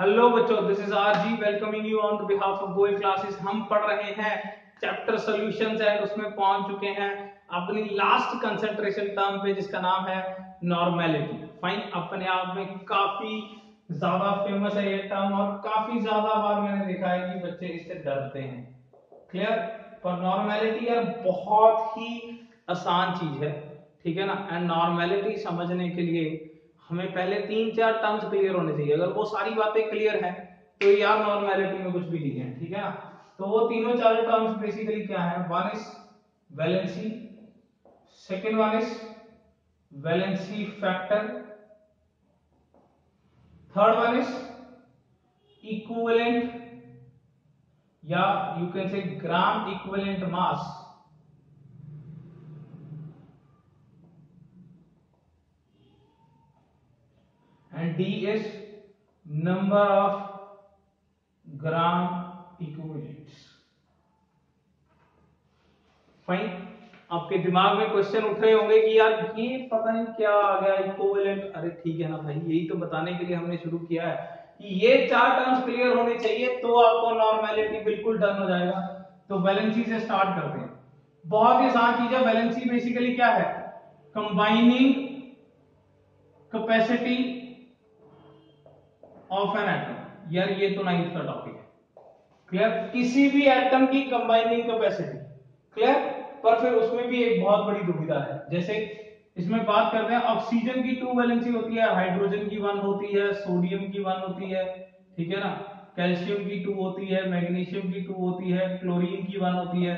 Hello बच्चों, this is RG welcoming you on the behalf of Goyal classes. हम पढ़ रहे हैं चैप्टर सॉल्यूशंस एंड उसमें पहुंच चुके हैं अपनी लास्ट कंसंट्रेशन टर्म पे जिसका नाम है नॉर्मलिटी। फाइन, अपने आप में काफी ज्यादा फेमस है ये टर्म और काफी ज्यादा बार मैंने देखा है कि बच्चे इससे डरते हैं। क्लियर? पर नॉर्मलिटी यार बहुत ही आसान चीज है, ठीक है ना। एंड नॉर्मलिटी समझने के लिए हमें पहले 3-4 टर्म्स क्लियर होने चाहिए। अगर वो सारी बातें क्लियर हैं तो यार नॉर्मलिटी में कुछ भी नहीं है, ठीक है ना। तो वो तीनों चारों टर्म्स बेसिकली क्या है, one is valency, second one is valency factor, third one is equivalent या you can say gram equivalent mass, and D is number of gram equivalents। Fine, आपके दिमाग में क्वेश्चन उठ रहे होंगे कि यार ये पता नहीं क्या आ गया इक्विवेलेंट। अरे ठीक है ना भाई, यही तो बताने के लिए हमने शुरू किया है कि ये 4 टर्म्स क्लियर होने चाहिए तो आपको नॉर्मलिटी बिल्कुल डन हो जाएगा। तो वैलेंसी से स्टार्ट करते हैं, बहुत ही आसान चीज है। वैलेंसी बेसिकली क्या है, combining capacity of an atom. यार ये तो 9th का टॉपिक है, क्लियर। किसी भी एटम की कंबाइनिंग कैपेसिटी, क्लियर। पर फिर उसमें भी एक बहुत बड़ी दुविधा है। जैसे इसमें बात करते हैं ऑक्सीजन की 2 वैलेंसी होती है, हाइड्रोजन की 1 होती है, सोडियम की 1 होती है, ठीक है ना। कैल्शियम की 2 होती है, मैग्नीशियम की 2 होती है, क्लोरीन की 1 होती है।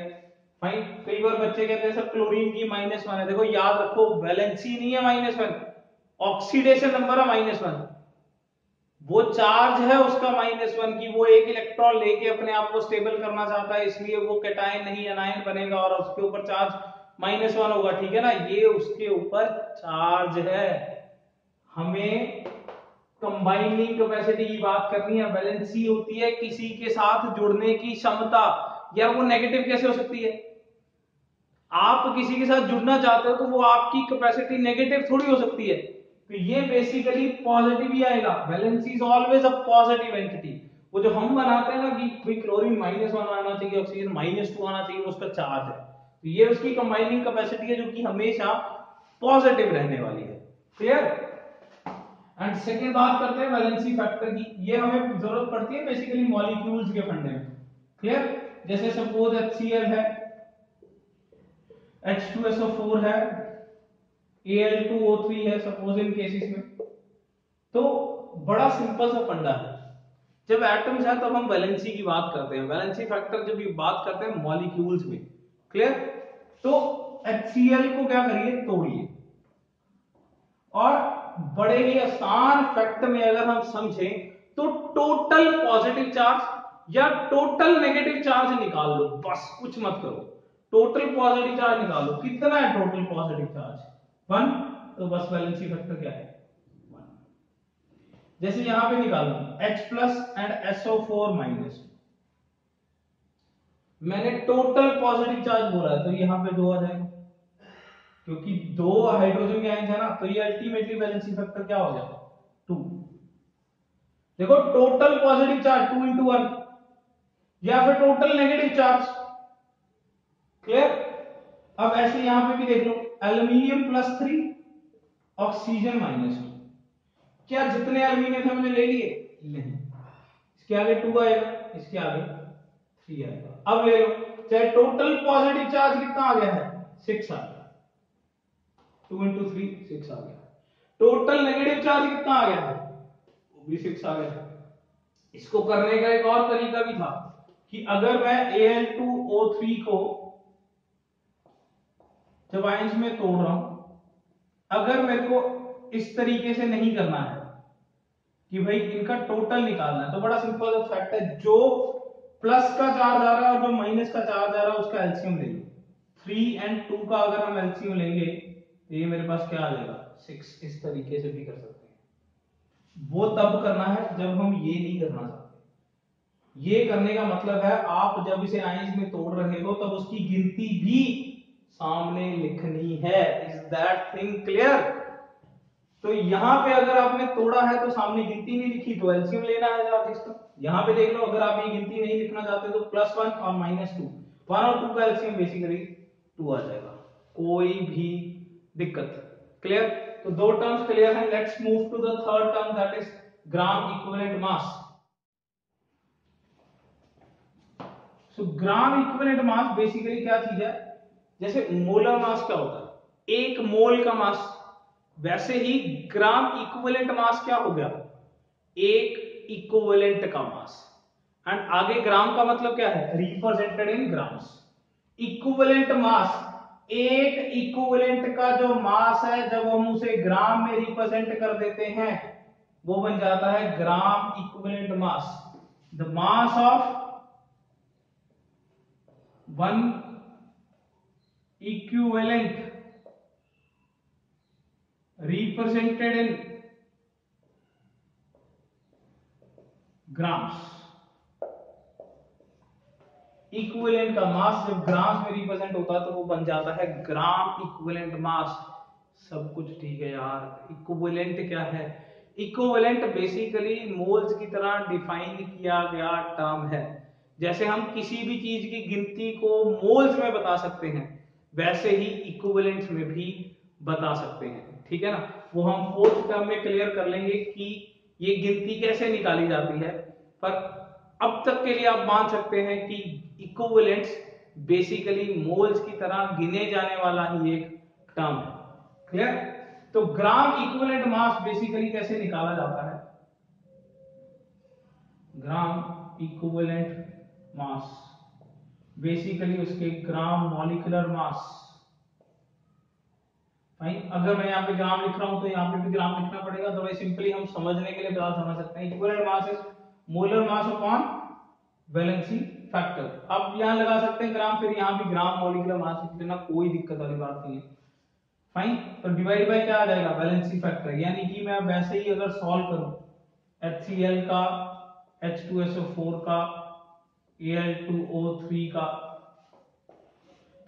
फाइन, कई बार बच्चे कहते हैं सर क्लोरीन की -1 है। देखो याद रखो, वैलेंसी नहीं है -1, ऑक्सीडेशन नंबर है -1। वो चार्ज है उसका -1 की, वो एक इलेक्ट्रॉन लेके अपने आप को स्टेबल करना चाहता है, इसलिए वो कैटायन नहीं एनायन बनेगा और उसके ऊपर चार्ज -1 होगा, ठीक है ना। ये उसके ऊपर चार्ज है। हमें कंबाइनिंग कैपेसिटी की बात करनी है। वैलेंसी होती है किसी के साथ जुड़ने की क्षमता। यार वो नेगेटिव कैसे हो सकती है? आप किसी के साथ जुड़ना चाहते हो तो वो आपकी कैपेसिटी नेगेटिव थोड़ी हो सकती है। तो ये बेसिकली पॉजिटिव ही आएगा। Balance is always a positive entity. वो जो हम बनाते हैं ना कि क्लोरीन -1 आना चाहिए, ऑक्सीजन -2 आना चाहिए, उसका चार्ज है। तो ये उसकी कंबाइनिंग कैपेसिटी है जो कि हमेशा पॉजिटिव रहने वाली है, क्लियर। एंड सेकेंड बात करते हैं वैलेंसी फैक्टर की। ये हमें जरूरत पड़ती है बेसिकली मॉलिक्यूल्स के फंडे में, क्लियर। जैसे सपोज HCl है, H2SO4 है, Al2O3 है सपोज इन केसेस में। तो बड़ा सिंपल सा फंडा है। जब एटम्स है तब हम वैलेंसी की बात करते हैं, वैलेंसी फैक्टर जब ये बात करते हैं मॉलिक्यूल्स में, क्लियर। तो HCl को क्या करिए, तोड़िए। और बड़े ही आसान फैक्ट में अगर हम समझें तो टोटल पॉजिटिव चार्ज या टोटल नेगेटिव चार्ज निकाल लो, बस कुछ मत करो। टोटल पॉजिटिव चार्ज निकालो, कितना है टोटल पॉजिटिव चार्ज, 1। तो बस वैलेंसी फैक्टर क्या है, 1। जैसे यहां पे निकालो H+ एंड SO4-। मैंने टोटल पॉजिटिव चार्ज बोला है तो यहां पे 2 आ जाएगा, क्योंकि 2 हाइड्रोजन के आयन है ना। तो ये अल्टीमेटली वैलेंसी फैक्टर क्या हो जाएगा, 2। देखो टोटल पॉजिटिव चार्ज 2 × 1 या फिर टोटल नेगेटिव चार्ज, क्लियर। अब ऐसे यहां पे भी देख लो, एल्यूमिनियम +3, ऑक्सीजन -2। क्या जितने एल्यूमिनियम हमने ले लिए? नहीं, इसके आगे 2 आएगा, इसके आगे 3 आएगा। अब ले लो, चाहे टोटल पॉजिटिव चार्ज कितना आ गया है, 6 आ गया, 2 × 3 6 आ गया। टोटल नेगेटिव चार्ज कितना आ गया है, वो भी 6 आ गया। इसको करने का एक और तरीका भी था कि अगर मैं Al2O3 को जब आयंस में तोड़ रहा हूं, अगर मेरे को इस तरीके से नहीं करना है कि भाई इनका टोटल निकालना है, तो बड़ा सिंपल फैक्ट है, जो प्लस का चार्ज आ रहा है और जो माइनस का चार्ज आ रहा है उसका एलसीएम ले लो। 3 और 2 का अगर हम एलसीएम लेंगे तो ये मेरे पास क्या आ जाएगा, 6। इस तरीके से भी कर सकते हैं। वो तब करना है जब हम ये नहीं करना चाहते। ये करने का मतलब है आप जब इसे आयंस में तोड़ रहे हो तब उसकी गिनती भी सामने लिखनी है। Is that thing clear? तो यहाँ पे अगर आपने तोड़ा है तो सामने गिनती नहीं लिखी तो एलसीएम लेना है आप इसका। यहाँ पे देख लो, अगर आप ये गिनती नहीं लिखना चाहते तो +1 और -2, 1 और 2 का एलसीएम बेसिकली 2 आ जाएगा, कोई भी दिक्कत। क्लियर? तो दो टर्म्स क्लियर हैं। Let's move to the third term that is gram equivalent mass. So gram equivalent mass basically क्या चीज है, जैसे मोलर मास क्या होता है, 1 मोल का मास, वैसे ही ग्राम इक्विवेलेंट मास क्या हो गया, 1 इक्विवेलेंट का मास। एंड आगे ग्राम का मतलब क्या है, represented in grams. Equivalent mass, 1 equivalent का जो मास है जब हम उसे ग्राम में रिप्रेजेंट कर देते हैं वो बन जाता है gram equivalent mass. The mass of 1 equivalent represented in grams, equivalent का मास जब ग्राम्स में रिप्रेजेंट होता है तो वो बन जाता है ग्राम इक्विवेलेंट मास। सब कुछ ठीक है यार। इक्विवेलेंट क्या है, इक्विवेलेंट बेसिकली मोल्स की तरह डिफाइन किया गया टर्म है। जैसे हम किसी भी चीज की गिनती को मोल्स में बता सकते हैं, वैसे ही इक्विवेलेंट्स में भी बता सकते हैं। ठीक है ना, वो हम फोर्थ टर्म में क्लियर कर लेंगे कि ये गिनती कैसे निकाली जाती है। पर अब तक के लिए आप मान सकते हैं कि इक्विवेलेंट्स बेसिकली मोल्स की तरह गिने जाने वाला ही एक टर्म है। क्लियर? तो ग्राम इक्विवेलेंट मास बेसिकली कैसे निकाला जाता है, ग्राम इक्विवेलेंट मास बेसिकली उसके ग्राम मॉलिक्यूलर मास। अगर मैं यहाँ पे ग्राम लिख रहा हूँ तो यहाँ पे भी ग्राम लिखना पड़ेगा, तो भाई सिंपली हम समझने के लिए ग्राम समझ सकते हैं। Equivalent mass is molar mass upon valency factor. अब यहाँ लगा सकते हैं ग्राम, फिर यहाँ भी ग्राम मॉलिक्यूलर मास लिख देना, कोई दिक्कत वाली बात नहीं है। फाइन, तो डिवाइड बाय क्या आ जाएगा, वैलेंसी फैक्टर। यानी कि मैं वैसे ही अगर सॉल्व करूं HCl का, H2SO4 का, Al2O3 का,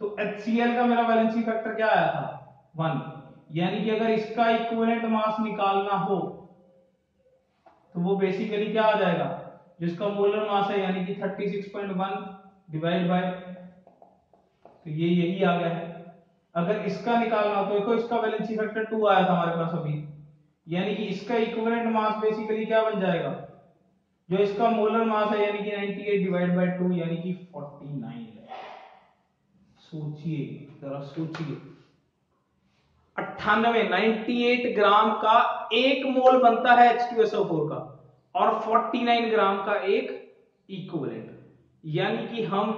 तो HCl का मेरा वैलेंसी फैक्टर क्या आया था, 1। यानी कि अगर इसका इक्विवेलेंट मास निकालना हो तो वो बेसिकली क्या आ जाएगा, जिसका मोलर मास है यानी कि 36.1 डिवाइड बाय, तो ये यही आ गया है। अगर इसका निकालना हो तो देखो इसका वैलेंसी फैक्टर 2 आया था हमारे पास अभी, यानी कि इसका इक्विवेलेंट मास बेसिकली क्या बन जाएगा, जो इसका मोलर मास है यानी कि 98 डिवाइड बाय 2 यानी कि 49। सोचिए जरा, सोचिए, 98 ग्राम का 1 मोल बनता है H2SO4 का और 49 ग्राम का एक इक्विवेलेंट। यानी कि हम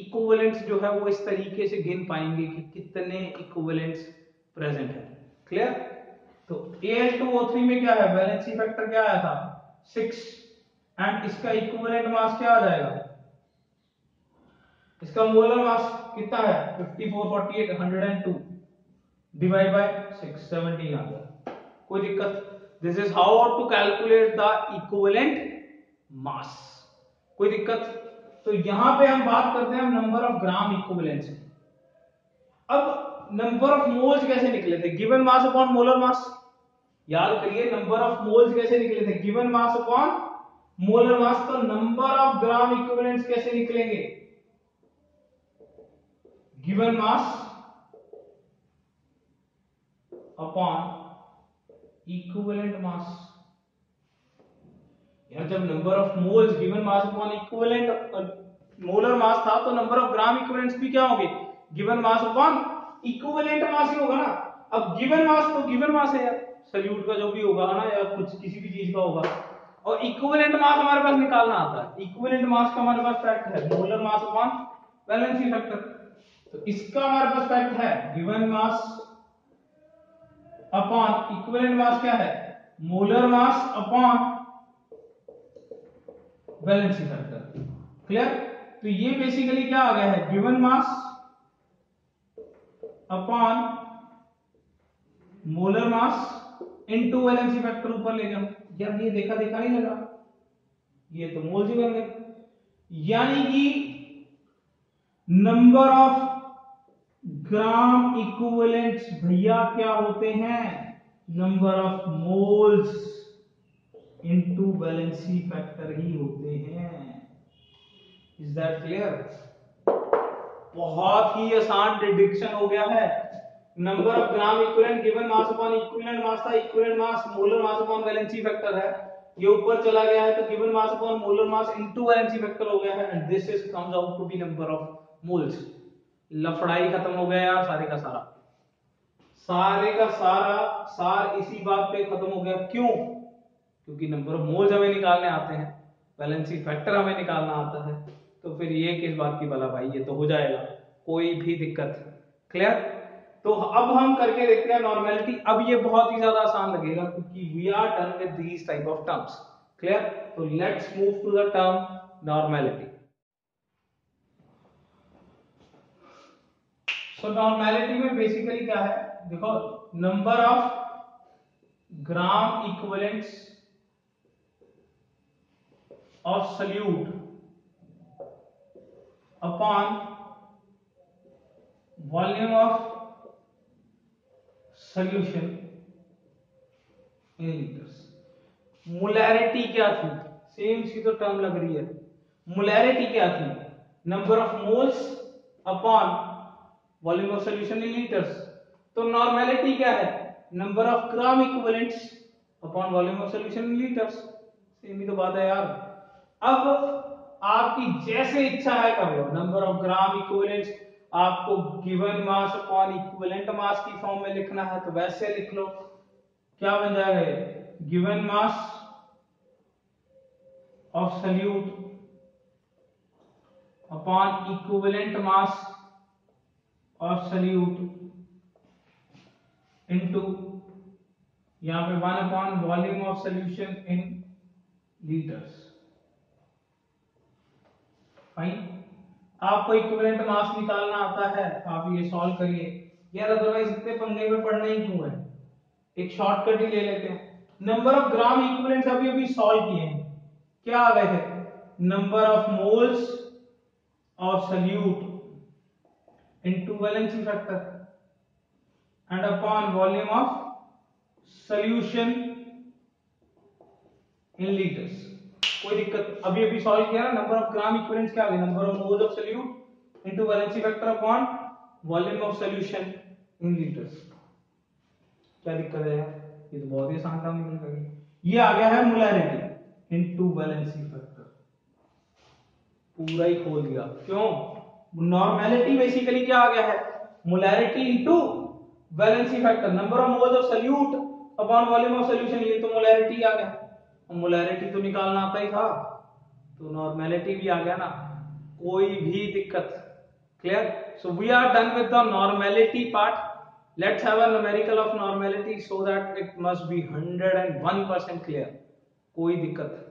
इक्विवेलेंट्स जो है वो इस तरीके से गिन पाएंगे कि कितने इक्विवेलेंट्स प्रेजेंट है। क्लियर? तो Al2O3 में क्या है, वैलेंसी फैक्टर क्या आया था, 6, एंड इसका इक्विवेलेंट मास क्या आ जाएगा, इसका मोलर मास कितना है 5448 102 डिवाइड बाय 670 आ गया, कोई दिक्कत। This is how to calculate the equivalent mass, कोई दिक्कत। तो यहां पे हम बात करते हैं नंबर ऑफ ग्राम इक्विवेलेंट्स। अब नंबर ऑफ मोल्स कैसे निकले थे, given mass upon molar mass. याद करिए नंबर ऑफ मोल्स कैसे निकले थे, given mass upon molar mass. तो नंबर ऑफ ग्राम इक्विवेलेंट्स कैसे निकलेंगे, given mass upon equivalent mass. यार जब number of moles given mass upon equivalent molar mass था तो नंबर ऑफ ग्राम इक्विवेलेंट्स भी क्या होंगे, given mass upon equivalent mass ही होगा ना। अब गिवन मास तो गिवन मास है यार, सॉल्यूट का जो भी होगा ना या कुछ किसी भी चीज का होगा, और इक्विवेलेंट मास हमारे पास निकालना आता है। इक्विवेलेंट मास का हमारे पास फैक्ट है molar mass upon valency factor, तो इसका हमारे पास फैक्ट है given mass upon equivalent mass क्या है, molar mass upon valency factor. Clear? तो ये बेसिकली क्या आ गया है, given mass upon molar mass into valency factor. ऊपर ले जाओ यार, ये देखा देखा नहीं लगा, ये तो मोल्स ही बन गए। यानी कि नंबर ऑफ ग्राम इक्विवेलेंट्स भैया क्या होते हैं, number of moles into valency factor ही होते हैं। Is that clear? बहुत ही आसान डिडक्शन हो गया है। Number of gram equivalent given mass upon equivalent mass था, equivalent mass molar mass upon valency factor है, ये ऊपर चला गया है तो given mass upon molar mass into valency factor हो गया है and this is comes out to be number of moles. लफड़ाई खत्म हो गया यार, सारे का सारा सार इसी बात पे खत्म हो गया। क्यों? क्योंकि नंबर ऑफ मोल्स हमें निकालने आते हैं, वैलेंसी फैक्टर हमें निकालना आता है, तो फिर ये किस बात की भला भाई, ये तो हो जाएगा, कोई भी दिक्कत। क्लियर? तो अब हम करके देखते हैं नॉर्मेलिटी। अब ये बहुत ही ज्यादा आसान लगेगा क्योंकि we are done with these type of terms. Clear? तो let's move to the term normality. So normality में बेसिकली क्या है, देखो, number of gram equivalents of solute upon volume of solution in litres. Molarity क्या थी? Same सी तो term लग रही है। मोलैरिटी क्या थी? Number of moles upon volume of solution in litres. तो नॉर्मेलिटी क्या है? Number of gram equivalents upon volume of solution in litres. Same ही तो बात है यार। अब आपकी जैसे इच्छा है कर लो। नंबर ऑफ ग्राम इक्विवेलेंट्स आपको given mass upon equivalent mass की फॉर्म में लिखना है तो वैसे लिख लो, क्या बन जाएगा, given mass of solute upon equivalent mass of solute into यहां पे 1 upon volume of solution in litres. Fine. आपको इक्विवेलेंट मास निकालना आता है, आप ये सॉल्व करिए यार, अदरवाइज इतने पंगे में पढ़ना ही क्यों है, एक शॉर्टकट ही ले लेते हैं। नंबर ऑफ ग्राम इक्विवेलेंट्स अभी अभी सॉल्व किए हैं, क्या आ गए थे, number of moles of solute into valency factor and upon volume of solution in litres. कोई दिक्कत, अभी अभी सॉल्व किया ना। नंबर ऑफ ग्राम इक्विवेलेंट्स क्या आ गए, number of moles of solute into valency factor upon volume of solution in litres. क्या दिक्कत है यार, ये तो बहुत ही आसान काम निकल गया। ये आ गया है मोलैरिटी इनटू वैलेंसी फैक्टर, पूरा ही खोल दिया। क्यों? नॉर्मेलिटी बेसिकली क्या आ गया है, molarity into valency factor, number of moles of solute upon volume of solution. ये तो मोलैरिटी आ गया, मोलैरिटी तो निकालना आता ही था, तो नॉर्मेलिटी भी आ गया ना, कोई भी दिक्कत। Clear? So we are done with the normality part. Let's have a numerical of normality so that it must be 101% clear, कोई दिक्कत।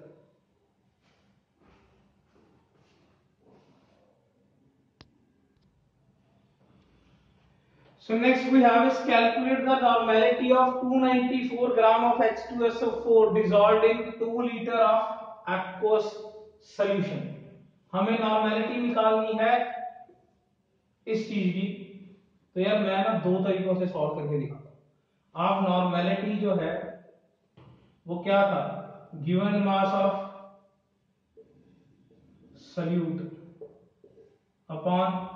So next we have is calculate the normality of 294 gram of H2SO4 dissolved in 2 liter of aqueous solution. हमें normality निकालनी है इस चीज की। तो यार मैं ना दो तरीकों से solve करके दिखाता हूँ। आप normality जो है वो क्या था, given mass of solute upon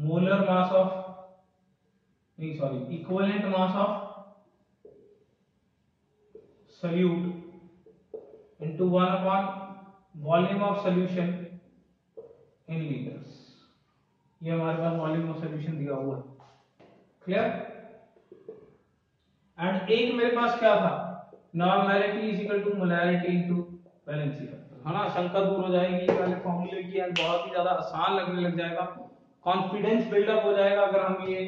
molar mass of equivalent mass of solute into 1 upon volume of solution in litres. ये हमारे पास वॉल्यूम ऑफ सॉल्यूशन दिया हुआ है। क्लियर? एंड एक मेरे पास क्या था, normality is equal to molarity into valency factor. है ना, शंका दूर हो जाएगी वाले फॉर्मूले की एंड बहुत ही ज्यादा आसान लगने लग जाएगा, कॉन्फिडेंस बिल्डअप हो जाएगा अगर हम ये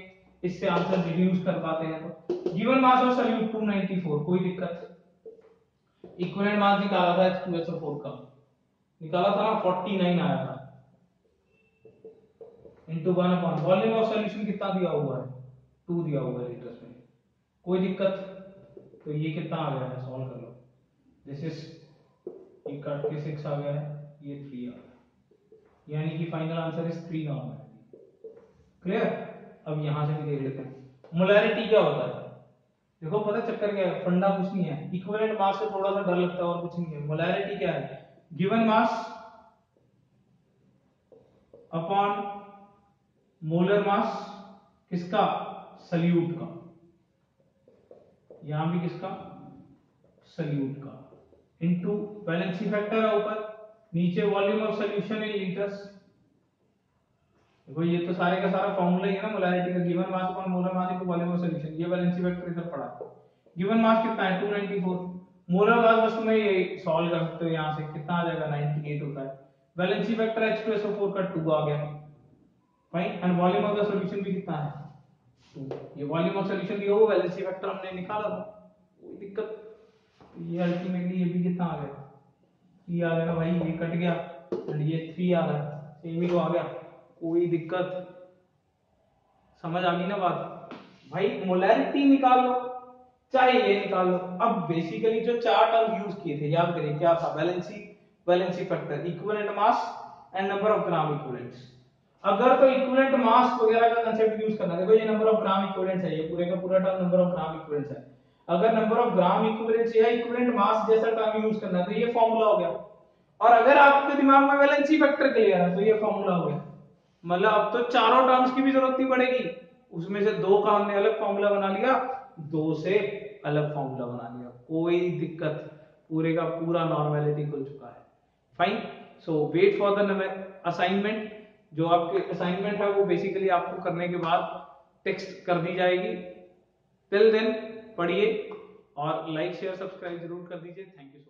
इससे आंसर रिड्यूस कर पाते हैं तो। गिवन मास ऑफ सॉल्यूट 294, कोई दिक्कत। इक्विवेलेंट मास निकाला था H2SO4 का, निकाला था ना, 49 आया था into 1 upon volume of solution, कितना दिया हुआ है, 2 दिया हुआ है लीटर्स में, कोई दिक्कत। तो ये कितना आ गया है, सॉल्व कर लो। दिस इज ये कट के 6 आ गया है, ये 3 आ गया, यानी कि final answer is 3 normal. Clear? अब यहां से भी देख लेते हैं मोलैरिटी क्या होता है, देखो पता चक्कर क्या है, फंडा कुछ नहीं है। इक्विवेलेंट मास से थोड़ा सा डर लगता है और कुछ नहीं है। मोलैरिटी क्या है, given mass upon molar mass, किसका, सल्यूट का, यहां भी किसका, सल्यूट का, इनटू बैलेंसिंग फैक्टर है ऊपर, नीचे volume of solution in litres. देखो ये तो सारे का सारा फार्मूला ही है ना मोलैरिटी का, given mass upon molar mass into volume of solution. ये बैलेंसिंग फैक्टर इधर पड़ा है। गिवन मास कितना है 294, मोलर मास बस तुम ये सॉल्व कर सकते हो, यहां से कितना आ जाएगा 98 होता है। बैलेंसिंग फैक्टर H2SO4 का 2 आ गया fine, and volume of the solution भी कितना है 2। ये वॉल्यूम ऑफ सॉल्यूशन दिया, वो बैलेंसिंग फैक्टर हमने निकाला था, कोई दिक्कत। ये अल्टीमेटली ये भी कितना आ गया, ये आ गया भाई, ये कट गया एंड ये 3 आ गया, सेम ही आ गया, कोई दिक्कत। समझ आ गई ना बात भाई, मोलैरिटी निकालो चाहे ये निकालो। अब बेसिकली जो चार टर्म यूज किए थे याद करिए, क्या था, balancing factor, equivalent mass and number of gram equivalents. अगर तो इक्विवेलेंट मास वगैरह का कांसेप्ट यूज करना, देखो ये नंबर ऑफ ग्राम इक्विवेलेंट्स है, ये पूरे का पूरा term number of gram equivalents है। अगर नंबर ऑफ ग्राम इक्विवेलेंट्स या इक्विवेलेंट मास जैसा टर्म यूज करना तो ये फार्मूला हो गया, और अगर आपके दिमाग में बैलेंसिंग फैक्टर क्लियर है तो ये फार्मूला हो गया। मतलब अब तो चारों टर्म्स की भी जरूरत नहीं पड़ेगी, उसमें से दो का हमने अलग फार्मूला बना लिया, दो से अलग फार्मूला बना लिया, कोई दिक्कत, पूरे का पूरा नॉर्मेलिटी खुल चुका है fine. So wait for the assignment, जो आपके असाइनमेंट है वो बेसिकली आपको करने के बाद टेक्स्ट कर दी जाएगी। टिल देन पढ़िए और लाइक शेयर सब्सक्राइब जरूर कर दीजिए। Thank you so much.